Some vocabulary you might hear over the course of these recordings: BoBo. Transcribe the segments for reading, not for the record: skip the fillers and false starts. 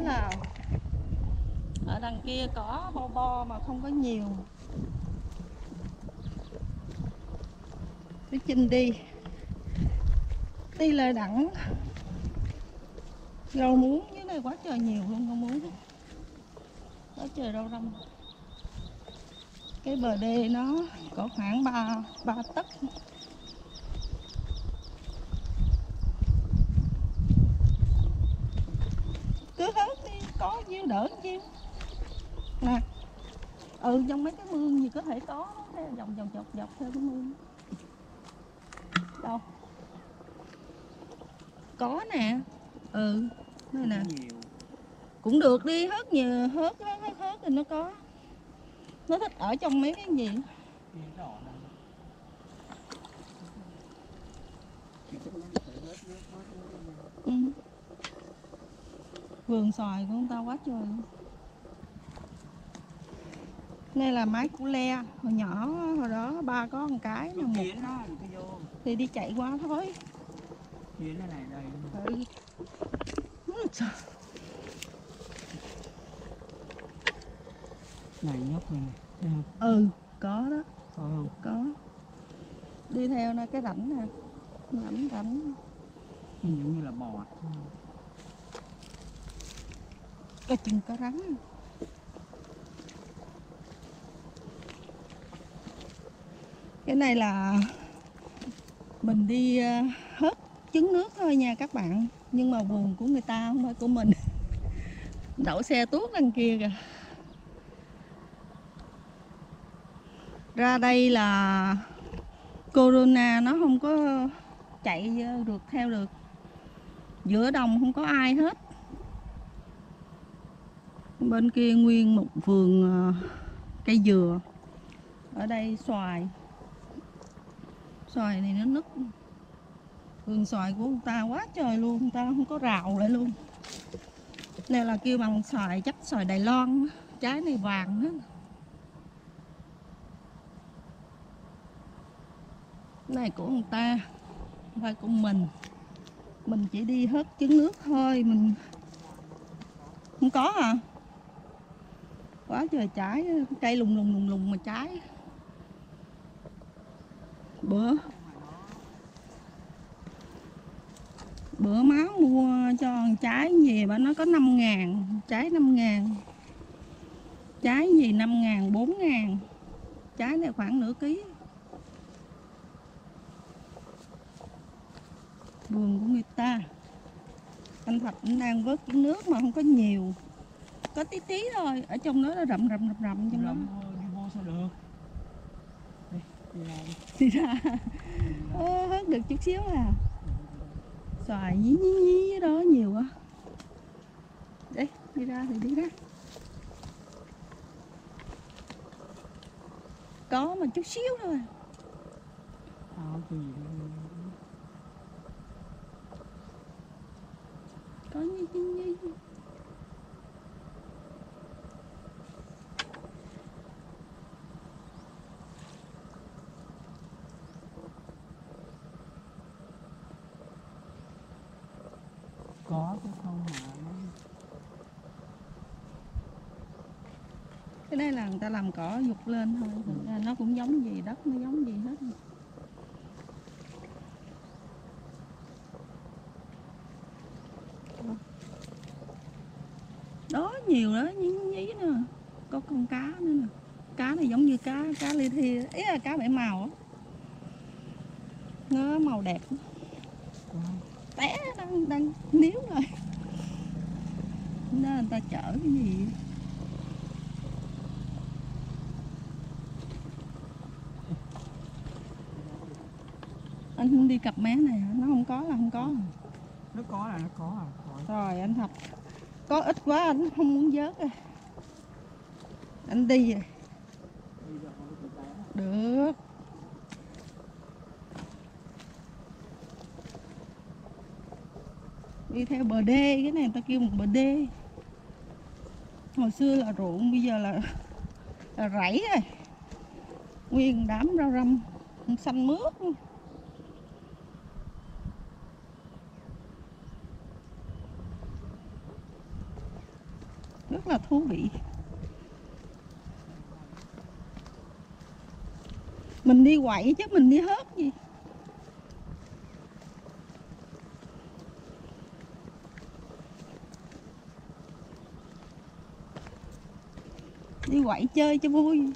thấy là ở đằng kia có bo bo mà không có nhiều. Cái chinh đi lời đẳng rau muống dưới này quá trời nhiều luôn, không muốn quá trời rau răm. Cái bờ đê nó có khoảng 3 tấc. Cứ hết đi, có nhiêu đỡ nhiêu nè. Ừ, trong mấy cái mương gì có thể có dòng dòng dọc theo cái mương đâu có nè. Ừ, đây nè, cũng được đi hớt nhiều, hớt thì nó có. Nó thích ở trong mấy cái gì ừ. Vườn xoài của người ta quá trời. Đây là máy củ le. Hồi nhỏ hồi đó ba có một cái mà một thì đi chạy qua thôi. Này nhóc này, thấy không? Ừ, có đó. Có không? Có. Đi theo nó cái rãnh nè. Rãnh giống như là bò. Cái chừng có rắn. Cái này là mình đi hớt trứng nước thôi nha các bạn. Nhưng mà vườn của người ta không phải của mình. Đậu xe tuốt đằng kia kìa. Ra đây là corona, nó không có chạy được theo được. Giữa đồng không có ai hết. Bên kia nguyên một vườn cây dừa. Ở đây xoài. Xoài này nó nứt. Vườn xoài của người ta quá trời luôn. Người ta không có rào lại luôn. Đây là kêu bằng xoài, chắc xoài Đài Loan. Trái này vàng hết. Này của người ta, không phải của mình. Mình chỉ đi hớt trứng nước thôi. Mình không có à. Quá trời trái, cây lùng mà trái. Bữa má mua cho một trái gì bà nó có 5.000. Trái 5.000. Trái gì 5.000, 4.000. Trái này khoảng nửa ký. Vườn của người ta. Anh Thạch cũng đang vớt trứng nước mà không có nhiều. Có tí tí thôi. Ở trong đó là rậm trong đó. Đi vô sao được. Đi ra. Hớt được chút xíu à. Xoài nhí đó nhiều quá. Đấy, đi ra thì đi ra. Có mà chút xíu thôi. Có nhí. Có chứ không hả? Cái này là người ta làm cỏ dục lên thôi. Nó cũng giống gì đất, nó giống gì hết. Đó nhiều đó, nhí nè. Có con cá nữa nè. Cá này giống như cá li thi. Ý là cá bảy màu á. Nó màu đẹp. Té đang níu rồi. Đó, người ta chở cái gì vậy? Anh không đi cặp mé này, nó không có là không có. Nó có là nó có à. Rồi anh Thạch có ít quá anh không muốn vớt rồi. Anh đi rồi. Được. Đi theo bờ đê, cái này người ta kêu một bờ đê. Hồi xưa là ruộng, bây giờ là rẫy rồi. Nguyên đám rau răm, xanh mướt. rất là thú vị. Mình đi quậy chứ mình đi hớt gì. Đi quậy chơi cho vui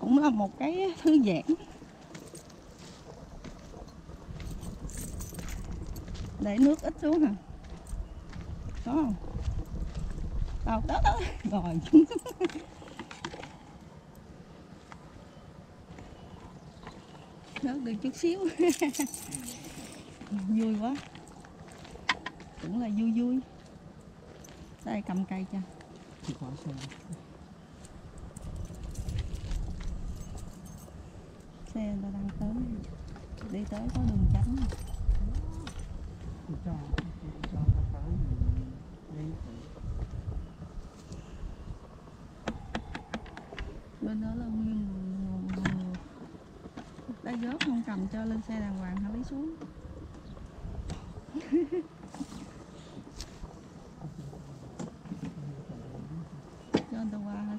cũng là một cái thư giãn để nước ít xuống hả, có không? Đâu đó đó rồi. Đớt được chút xíu. Vui quá, cũng là vui vui. Đây cầm cây cho xe người ta đang tới, đi tới có đường tránh. Bên đó là nguyên người đã dớt không cầm cho lên xe đàng hoàng hả, lấy xuống. Cho người ta qua hả,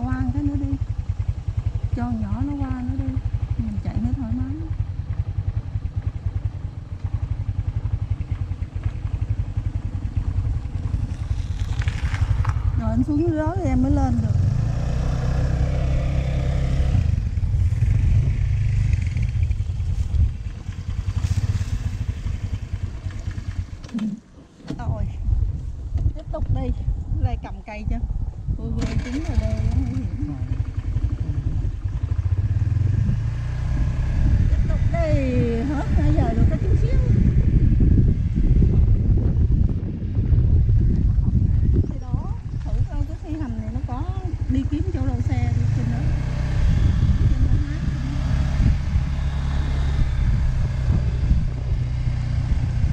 qua cái nữa đi, cho nhỏ nó qua nữa đi, mình chạy nó thoải mái. Rồi anh xuống dưới đó thì em mới lên được. Rồi tiếp tục đi, đây cầm cây cho. Ôi vừa trúng vào đây nó nguy hiểm rồi. Tiếp tục đây, hết nãy giờ được có chút xíu. Thì đó, thử coi cái thi hành này nó có đi kiếm chỗ đầu xe đi trên đó.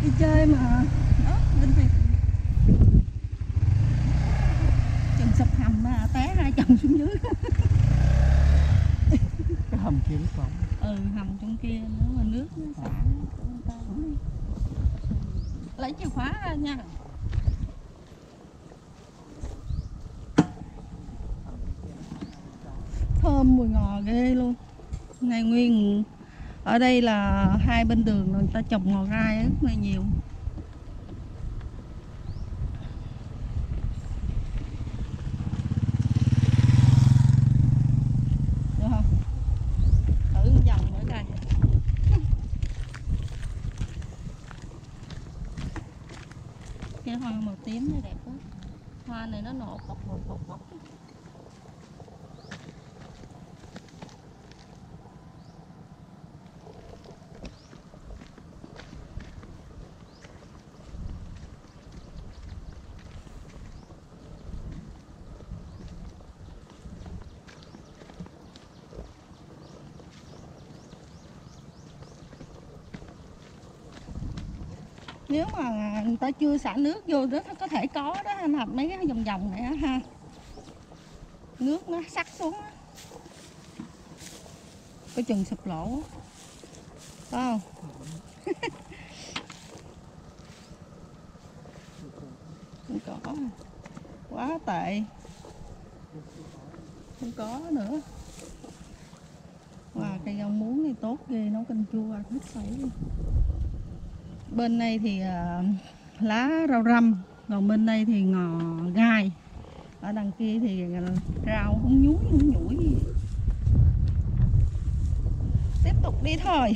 Đi chơi mà, đó, bên này. Xuống dưới cái hầm kia nước không? Ừ, hầm trong kia nữa mà nước nó xả ta. Lấy chìa khóa ra nha. Thơm mùi ngò ghê luôn. Này nguyên ở đây là hai bên đường người ta trồng ngò gai rất là nhiều. Cái hoa màu tím này đẹp quá. Hoa này nó nổ bọc. Nếu mà người ta chưa xả nước vô đó có thể có đó anh Hợp, mấy cái vòng này đó, ha, nước nó sắc xuống đó. Có chừng sụp lỗ đó. Phải không? Không có, quá tệ, không có nữa. Wow, cây rau muống này tốt ghê, nấu canh chua hết sảy. Bên đây thì lá rau răm, còn bên đây thì ngò gai. Ở đằng kia thì rau húng nhủi. Tiếp tục đi thôi.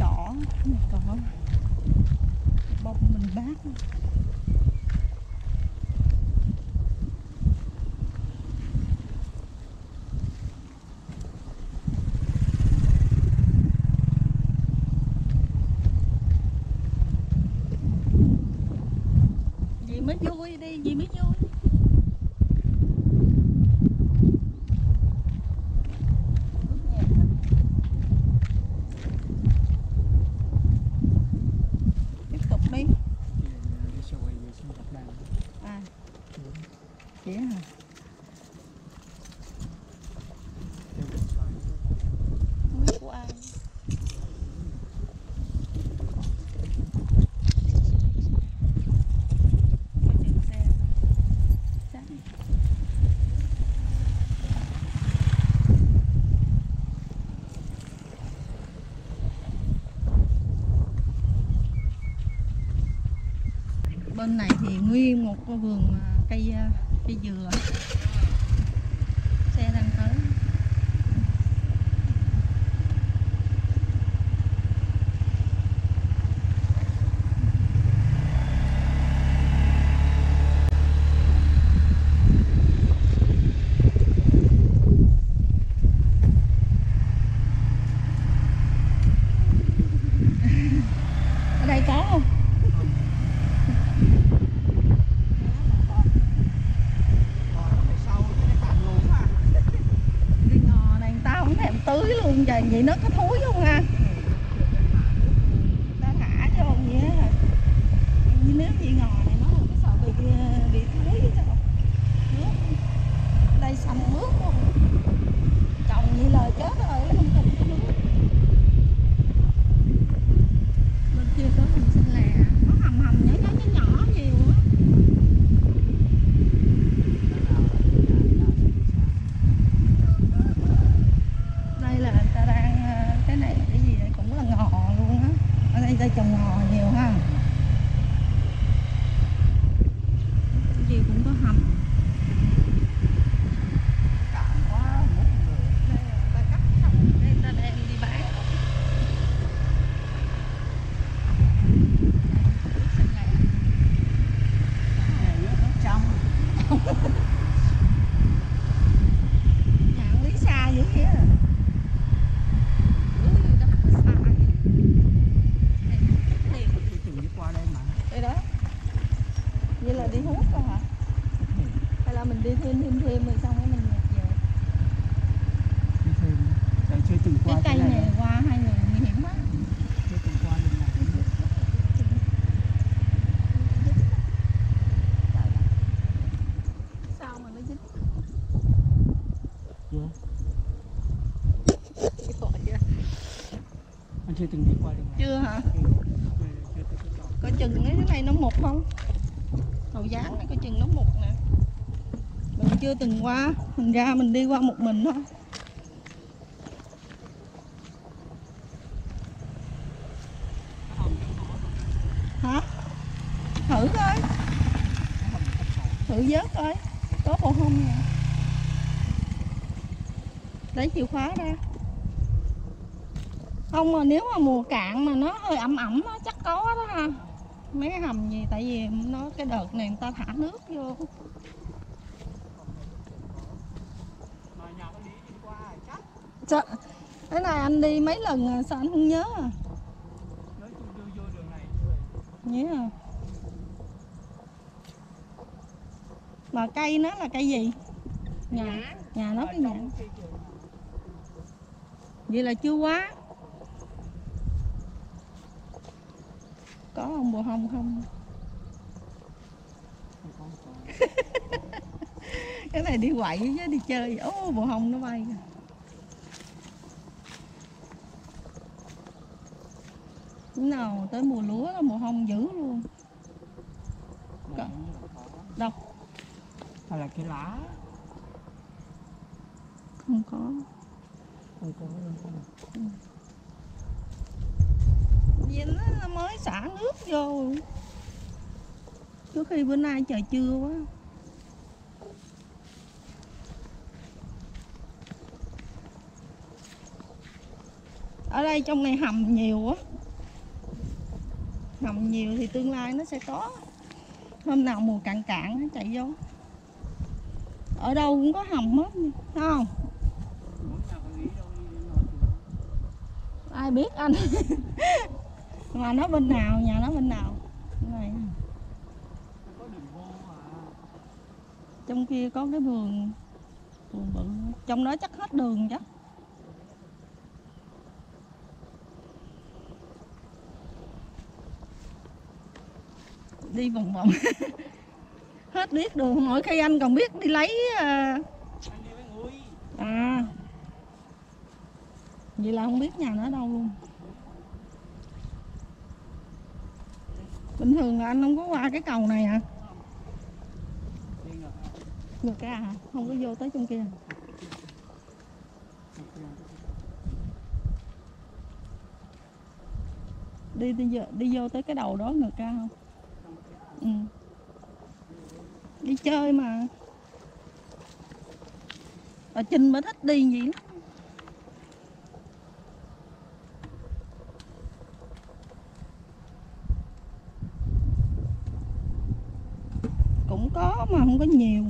Cỏ, bông mình bát. Mới vui đi, gì mới vui. Tiếp tục đi. bên này thì nguyên một cái vườn cây dừa. Xe đang tới. Vậy nó có thúi không ha? Ta thả cho không vậy á. Nếu vậy ngò này nó không có sợ bị thúi chứ không. Nước đây xanh mướt luôn. Trồng như lời chết rồi, nó không cần cái nước. Bên kia có hầm xanh lè, có hầm nhỏ nhiều á. Trồng ngò nhiều ha, cái gì cũng có hầm. Ta cắt xong đây ta đem đi bán. Nhà lý xa dữ vậy. Vậy là đi hút thôi hả? Hay là mình đi thêm rồi xong rồi mình nhặt về? Đi thêm, đây chơi từng qua cái cây này qua hai người nguy hiểm quá. Chơi từng qua đường này cũng được. Sao mà nó dính? Dạ. Cái tội vậy. Anh chưa từng đi qua đường này. Chưa hả? Có chừng cái này nó mục không? Hậu dáng này có chừng nó mục nè. Mình chưa từng qua, mình ra mình đi qua một mình thôi. Hả? Thử coi. Thử vớt coi, có bộ hông nè. Lấy chìa khóa ra. Không mà nếu mà mùa cạn mà nó hơi ẩm ẩm nó chắc có đó ha. Mấy cái hầm gì tại vì nó cái đợt này người ta thả nước vô. Trời, cái này anh đi mấy lần rồi, sao anh không nhớ à? Nhớ à? Mà cây nó là cây gì? Nhà nó cái nhãn. Vậy là chưa quá. Có không bồ hông không? Cái này đi quậy chứ đi chơi. Ô bồ hông nó bay kìa. Nào tới mùa lúa là bồ hông dữ luôn. Đâu? Hay là cái lá? Không có. Không có luôn không? Vậy nó mới xả nước vô trước khi bữa nay trời trưa quá. Ở đây trong này hầm nhiều quá, hầm nhiều thì tương lai nó sẽ có. Hôm nào mùa cạn cạn nó chạy vô, ở đâu cũng có hầm hết nha, thấy không? Ai biết anh. Mà nó bên nào, nhà nó bên nào này. Trong kia có cái vườn bự. Trong đó chắc hết đường chứ. Đi vòng vòng. Hết biết đường, mỗi khi anh còn biết đi lấy. À, vậy là không biết nhà nó đâu luôn. Bình thường là anh không có qua cái cầu này hả? Ngược ra hả? Không có vô tới trong kia. Đi vô tới cái đầu đó ngược ra không? Ừ. đi chơi mà. Ở Trinh bà thích đi gì lắm. Cũng có mà không có nhiều.